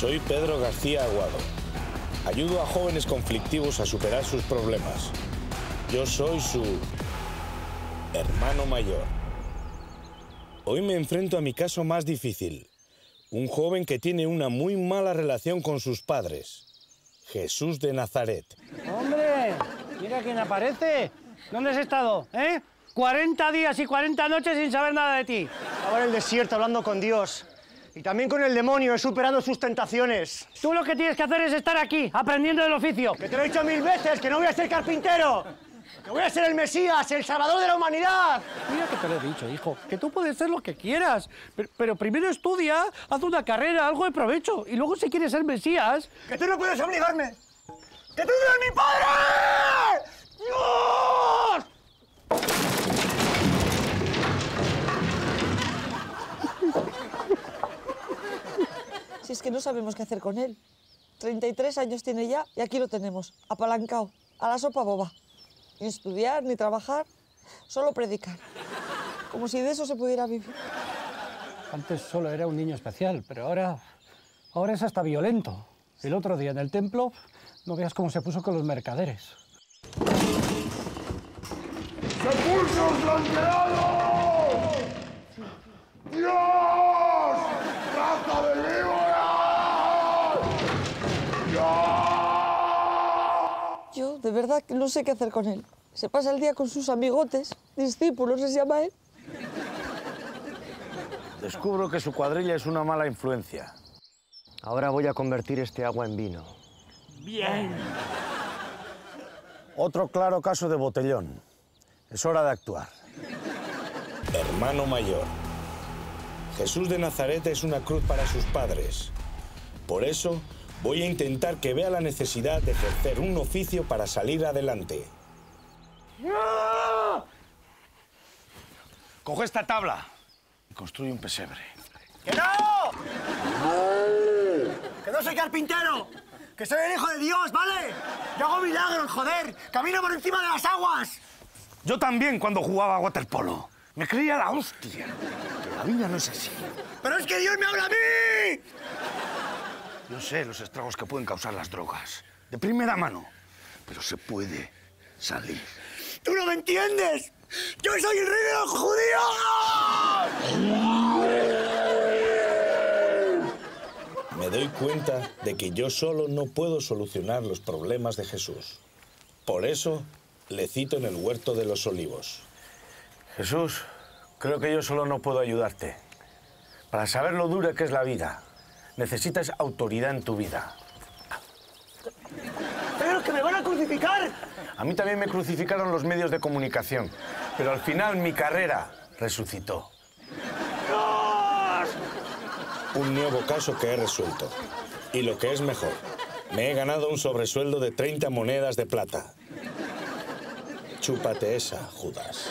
Soy Pedro García Aguado. Ayudo a jóvenes conflictivos a superar sus problemas. Yo soy su hermano mayor. Hoy me enfrento a mi caso más difícil. Un joven que tiene una muy mala relación con sus padres. Jesús de Nazaret. ¡Hombre! ¡Mira quién aparece! ¿Dónde has estado, eh? 40 días y 40 noches sin saber nada de ti. Estaba en el desierto hablando con Dios. Y también con el demonio, he superado sus tentaciones. Tú lo que tienes que hacer es estar aquí, aprendiendo del oficio. Que te lo he dicho 1000 veces, que no voy a ser carpintero. Que voy a ser el Mesías, el salvador de la humanidad. Mira que te lo he dicho, hijo, que tú puedes ser lo que quieras. Pero primero estudia, haz una carrera, algo de provecho. Y luego si quieres ser Mesías... Que tú no puedes obligarme. ¡Que tú eres mi padre! ¡Dios! Si es que no sabemos qué hacer con él. 33 años tiene ya y aquí lo tenemos, apalancado, a la sopa boba. Ni estudiar, ni trabajar, solo predicar. Como si de eso se pudiera vivir. Antes solo era un niño especial, pero ahora es hasta violento. El otro día en el templo, no veas cómo se puso con los mercaderes. ¡Sepulcros blanqueados! ¡Dios! ¡Raza de víboras! ¡Dios! Yo, de verdad, no sé qué hacer con él. Se pasa el día con sus amigotes, discípulos, se llama él. Descubro que su cuadrilla es una mala influencia. Ahora voy a convertir este agua en vino. ¡Bien! Otro claro caso de botellón. Es hora de actuar. Hermano mayor. Jesús de Nazaret es una cruz para sus padres. Por eso, voy a intentar que vea la necesidad de ejercer un oficio para salir adelante. Coge esta tabla y construye un pesebre. ¡Que no! ¡Que no soy carpintero! ¡Que soy el hijo de Dios, ¿vale? ¡Yo hago milagros, joder! ¡Camino por encima de las aguas! Yo también cuando jugaba a waterpolo. Me creía la hostia. Pero la vida no es así. ¡Pero es que Dios me habla a mí! Yo sé los estragos que pueden causar las drogas. De primera mano. Pero se puede salir. ¡Tú no me entiendes! ¡Yo soy el rey de los judíos! Me doy cuenta de que yo solo no puedo solucionar los problemas de Jesús. Por eso... le cito en el Huerto de los Olivos. Jesús, creo que yo solo no puedo ayudarte. Para saber lo dura que es la vida, necesitas autoridad en tu vida. ¡Pero que me van a crucificar! A mí también me crucificaron los medios de comunicación, pero al final mi carrera resucitó. ¡Dios! Un nuevo caso que he resuelto. Y lo que es mejor, me he ganado un sobresueldo de 30 monedas de plata. Chúpate esa, Judas.